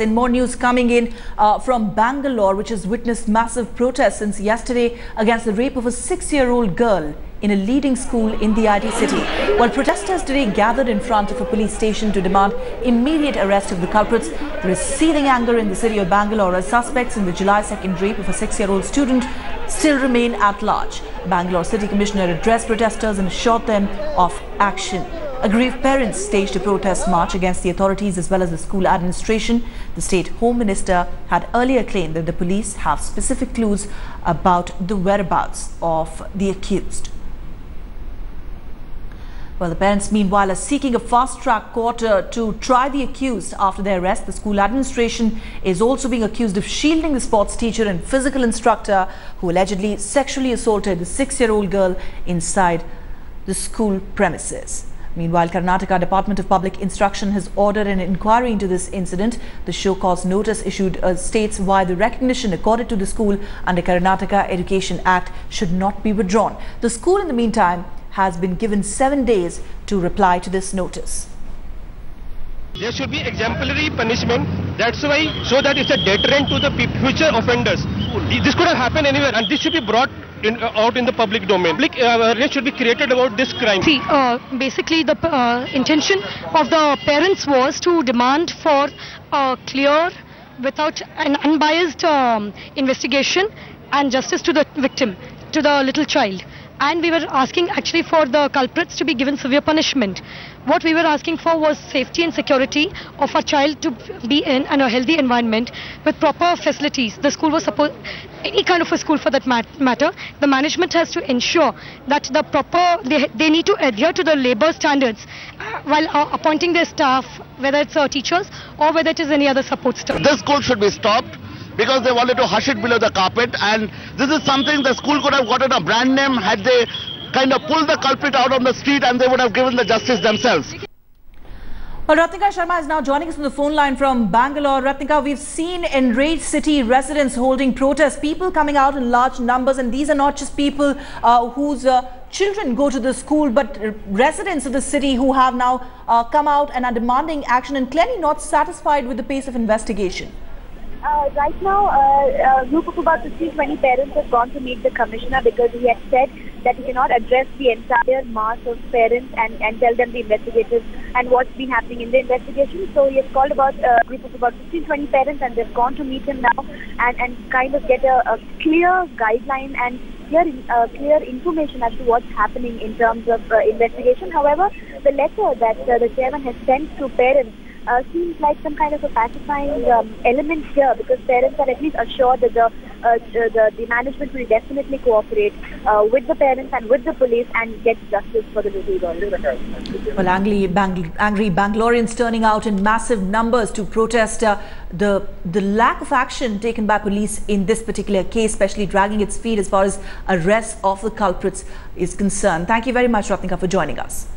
And more news coming in from Bangalore, which has witnessed massive protests since yesterday against the rape of a 6-year-old girl in a leading school in the IT city. While protesters today gathered in front of a police station to demand immediate arrest of the culprits. There is seething anger in the city of Bangalore as suspects in the July 2nd rape of a 6-year-old student still remain at large. Bangalore City Commissioner addressed protesters and assured them of action. Aggrieved parents staged a protest march against the authorities as well as the school administration. The state home minister had earlier claimed that the police have specific clues about the whereabouts of the accused. Well, the parents meanwhile are seeking a fast-track court to try the accused after their arrest. The school administration is also being accused of shielding the sports teacher and physical instructor who allegedly sexually assaulted the 6-year-old girl inside the school premises. Meanwhile, Karnataka Department of Public Instruction has ordered an inquiry into this incident. The show cause notice issued states why the recognition accorded to the school under Karnataka Education Act should not be withdrawn. The school, in the meantime, has been given 7 days to reply to this notice. There should be exemplary punishment. That's why, so that it's a deterrent to the future offenders. This could have happened anywhere, and this should be brought out in the public domain. Public awareness should be created about this crime. See, basically the intention of the parents was to demand for a clear, without an unbiased investigation and justice to the victim, to the little child. And we were asking actually for the culprits to be given severe punishment. What we were asking for was safety and security of our child to be in a healthy environment with proper facilities. The school was supposed, any kind of a school for that matter, the management has to ensure that the proper, they need to adhere to the labor standards while appointing their staff, whether it's teachers or whether it is any other support staff. This school should be stopped, because they wanted to hush it below the carpet, and this is something the school could have gotten a brand name had they kind of pulled the culprit out on the street, and they would have given the justice themselves. Well, Ratnika Sharma is now joining us on the phone line from Bangalore. Ratnika, we've seen enraged city residents holding protests, people coming out in large numbers, and these are not just people whose children go to the school, but residents of the city who have now come out and are demanding action and clearly not satisfied with the pace of investigation. Right now, a group of about 15-20 parents have gone to meet the commissioner because he had said that he cannot address the entire mass of parents and tell them the investigators and what's been happening in the investigation. So he has called about a group of about 15-20 parents, and they've gone to meet him now and kind of get a clear guideline and clear information as to what's happening in terms of investigation. However, the letter that the chairman has sent to parents seems like some kind of a pacifying element here, because parents are at least assured that the management will definitely cooperate with the parents and with the police and get justice for the little girl. Well, angry Bangaloreans turning out in massive numbers to protest the lack of action taken by police in this particular case, especially dragging its feet as far as arrests of the culprits is concerned. Thank you very much, Ratnika, for joining us.